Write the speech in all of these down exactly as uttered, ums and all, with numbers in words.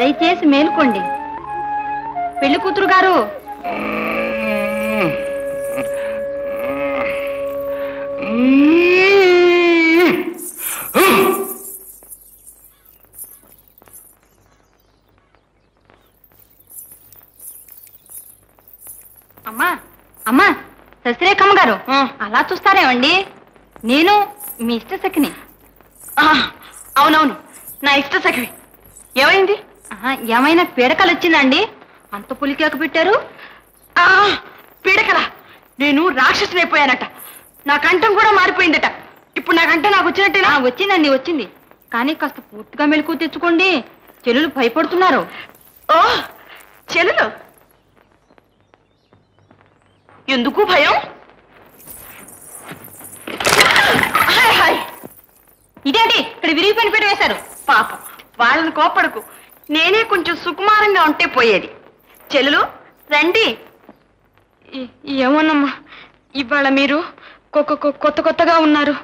దయచేసి మేల్కోండి. పెళ్లి కూతురు గారు, అమ్మా అమ్మా శశిరేఖమ్మ గారు అలా చూస్తారేమండి? నేను మీ ఇష్ట సఖిని. అవునవును, నా ఇష్ట సఖివి. ఏమైంది? ఏమైనా పీడకలు వచ్చిందండి? అంత పులికేక పెట్టారు. పీడకలా? నేను రాక్షసుని అయిపోయానట. నా కంఠం కూడా మారిపోయిందట. ఇప్పుడు నా కంఠం నాకు వచ్చినట్టేనా? వచ్చిందండి, వచ్చింది. కానీ కాస్త పూర్తిగా మెలకు తెచ్చుకోండి. చెల్లెలు భయపడుతున్నారు. ఓ చెల్లెలు, ఎందుకు భయం? ఇదేంటి ఇక్కడ విరిగిపోయిన పీట వేశారు? పాపం వాళ్ళని కోపడకు, నేనే కొంచెం సుకుమారంగా ఉంటే పోయేది. చెల్లెలు రండి. ఏమోనమ్మా, ఇవాళ మీరు కొత్త కొత్తగా ఉన్నారు.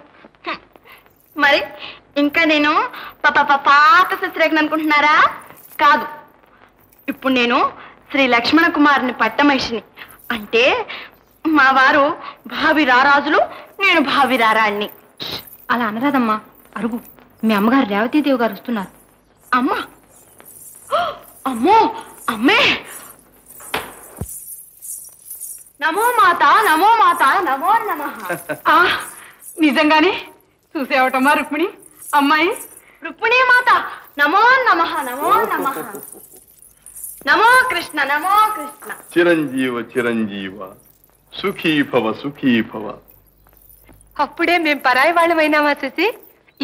మరి ఇంకా నేను పాప పాత శశిరేఖను అనుకుంటున్నారా? కాదు, ఇప్పుడు నేను శ్రీ లక్ష్మణ కుమారుని పట్ట మహిషిని. అంటే మా వారు భావి రారాజులు, నేను భావి రారాణ్ణి. అలా అనరాదమ్మా, అరుగు. మీ అమ్మగారు రేవతీదేవి గారు వస్తున్నారు. అమ్మా, అమ్మో, అమ్మే! నమో మాత, నమో మాత, నమో నమః. నిజంగానే చూసేవటమ్మా రుక్మిణి అమ్మాయి. రుక్మిణి మాత నమో నమః, నమో నమః, నమో కృష్ణ, నమో కృష్ణ. చిరంజీవ చిరంజీవ, సుఖీ భవ సుఖీ భవ. అప్పుడే మేం పరాయి వాళ్ళమైనామా శశి?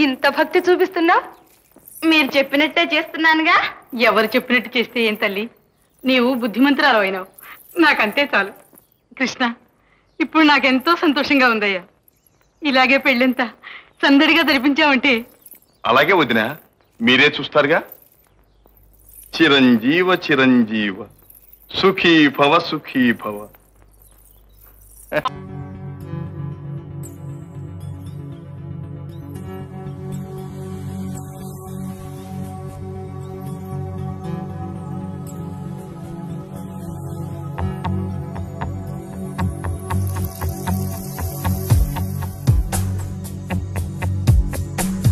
ఇంత భక్తి చూపిస్తున్నా. మీరు చెప్పినట్టే చేస్తున్నానుగా. ఎవరు చెప్పినట్టు చేస్తే ఏం తల్లి, నీవు బుద్ధిమంతురాలు అయినావు. నాకంతే చాలు. కృష్ణ, ఇప్పుడు నాకెంతో సంతోషంగా ఉందయ్యా. ఇలాగే పెళ్ళంతా సందడిగా జరిపించామంటే. అలాగే వదినా, మీరే చూస్తారుగా. చిరంజీవ చిరంజీవ, సుఖీ భవ సుఖీ భవ.